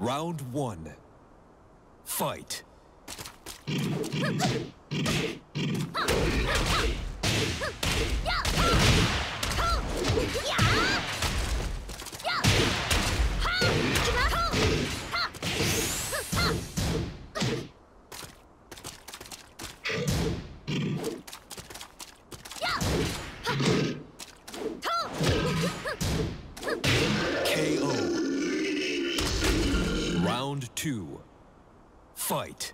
Round one. Fight. Round two. Fight.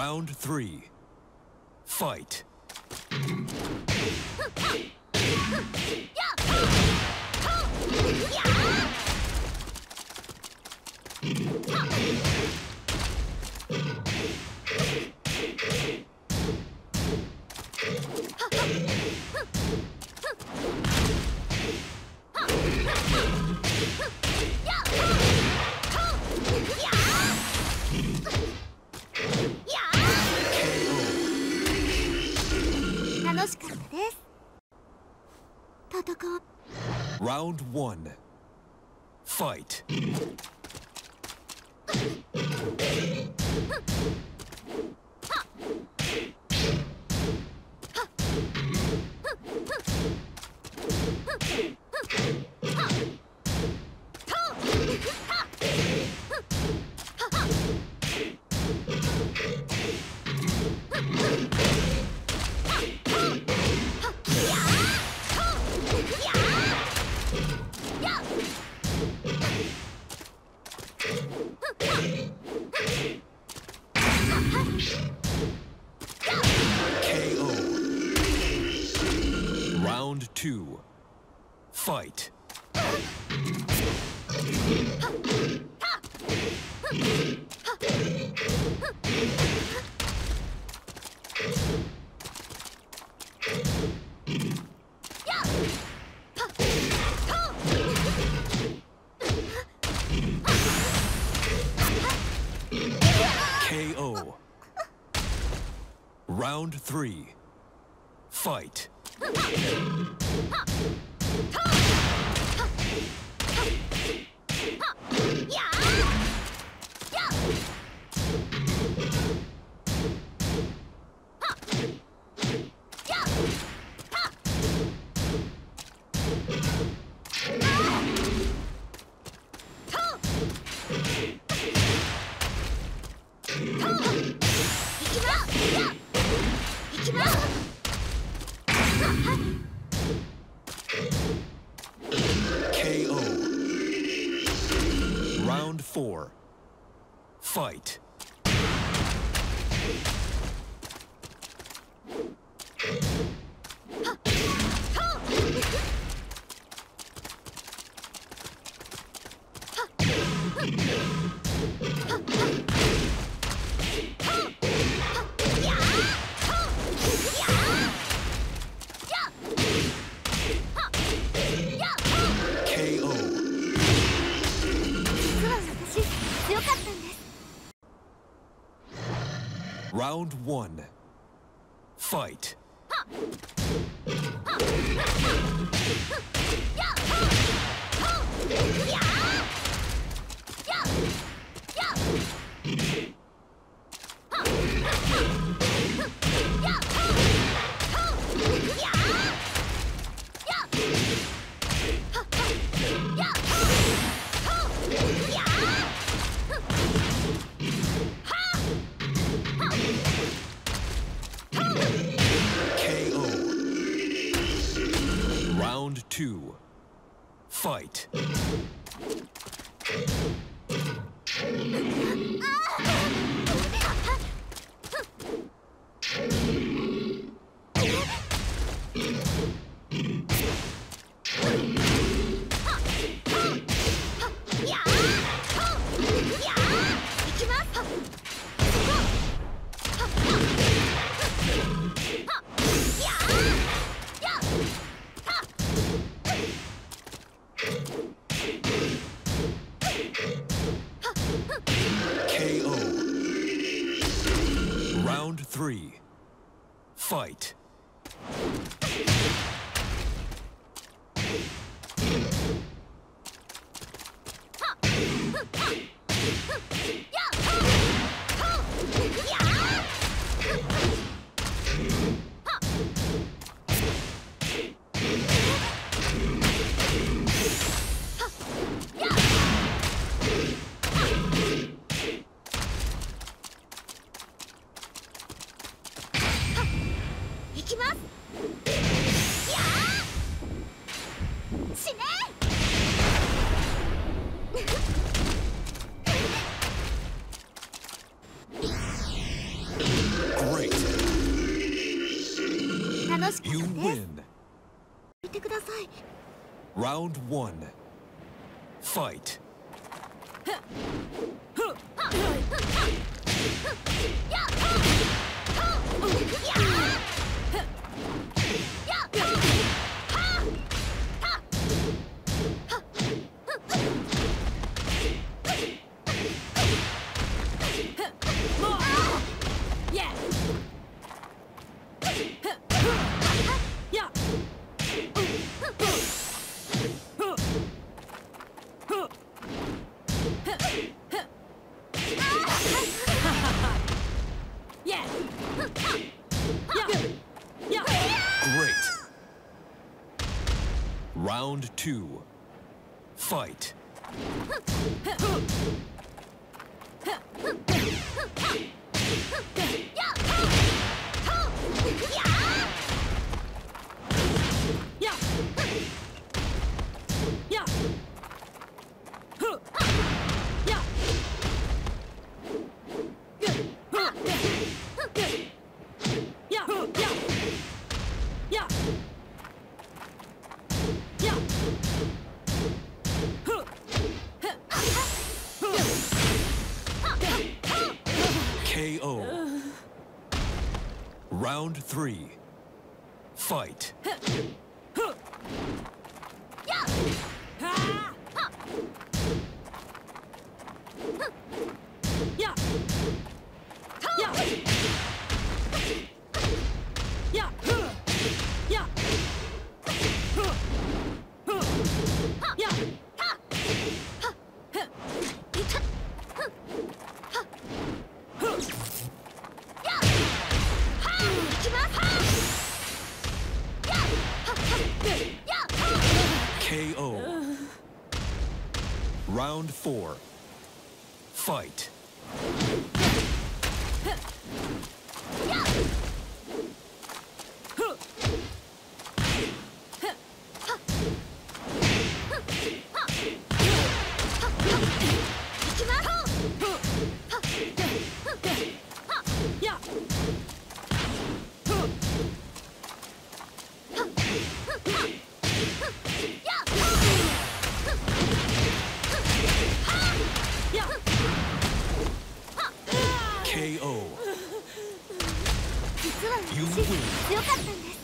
Round three. Fight. Round one. Fight. Round two. Fight. KO. Round three. Fight. Round four. Fight. Round one. Fight. Round two. Fight. 3. Fight. You win. Round 1. Fight. Round 2. Fight. KO. Round 3. Fight. KO. Round 4. Fight. KO. You win.